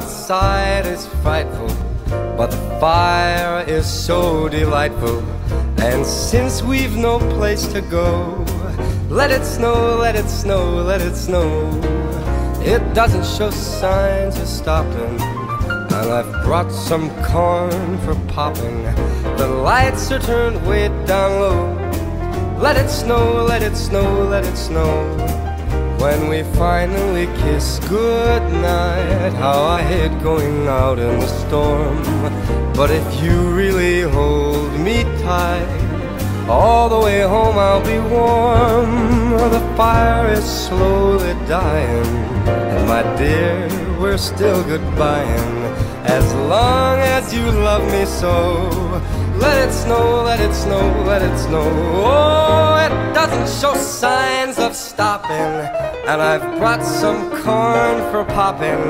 outside is frightful, but the fire is so delightful. And since we've no place to go, let it snow, let it snow, let it snow. It doesn't show signs of stopping, and I've brought some corn for popping. The lights are turned way down low. Let it snow, let it snow, let it snow. When we finally kiss goodnight, how I hate going out in the storm. But if you really hold me tight, all the way home I'll be warm. The fire is slowly dying, and my dear, we're still goodbying. As long as you love me so, let it snow, let it snow, let it snow. Oh, it doesn't show signs of stopping, and I've brought some corn for popping.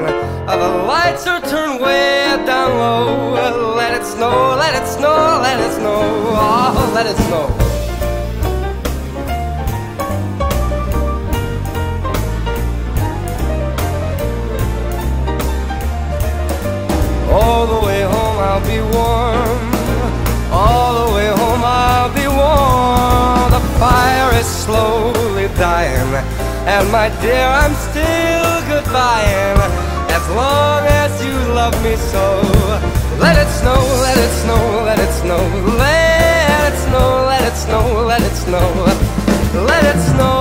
The lights are turned way down low. Let it snow, let it snow, let it snow. Oh, let it snow. All the way home I'll be warm. All the way home I'll be warm. The fire is slowly dying, and my dear, I'm still goodbying. As long as you love me so, let it snow, let it snow, let it snow. Let it snow, let it snow, let it snow. Let it snow.